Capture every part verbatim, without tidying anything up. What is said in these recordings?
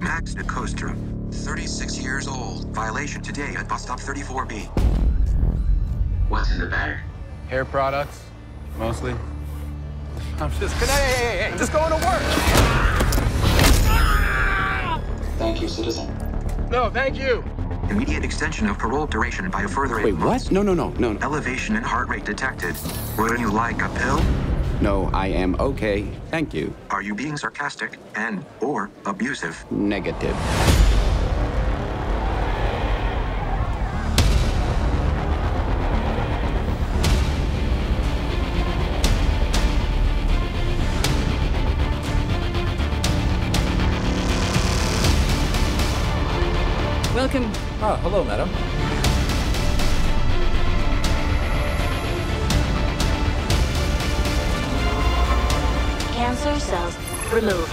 Max DeCostrum, thirty-six years old. Violation today at bus stop thirty-four B. What's in the bag? Hair products, mostly. I'm just gonna, hey, hey, hey, hey, just going to work. Thank you, citizen. No, thank you. Immediate extension of parole duration by a further eight Wait, months. What? No, no, no, no, no. Elevation in heart rate detected. Wouldn't you like a pill? No, I am okay. Thank you. Are you being sarcastic and or abusive? Negative. Welcome. Ah, hello, madam. Cancer cells removed.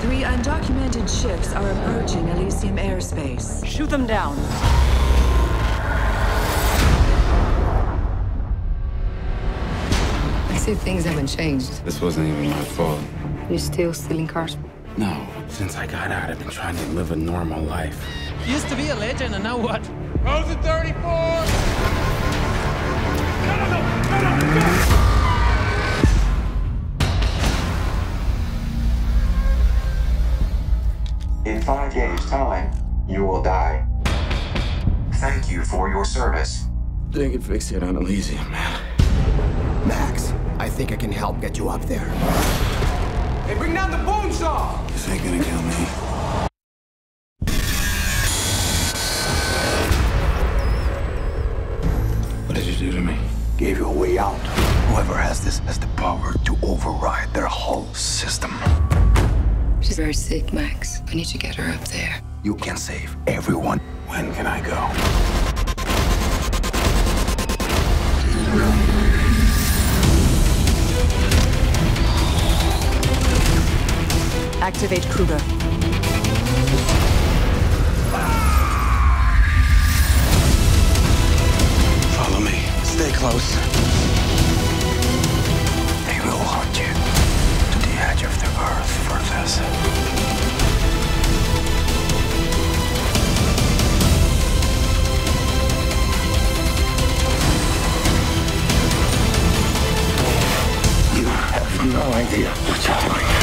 Three undocumented ships are approaching Elysium airspace. Shoot them down. I see things haven't changed. This wasn't even my fault. You're still stealing cars? No. Since I got out, I've been trying to live a normal life. Used to be a legend, and now what? Rosa thirty-four! No, no, no! No, no, no! In five days' time, you will die. Thank you for your service. They can fix it on Elysium, man. Max, I think I can help get you up there. Hey, bring down the boom saw! This ain't gonna kill me. What did you do to me? Gave you a way out. Whoever has this has the power to override their whole system. She's very sick, Max. I need to get her up there. You can save everyone. When can I go? Activate Kruger. Follow me. Stay close. They will hunt you to the edge of the earth for this. You have no idea what you're doing.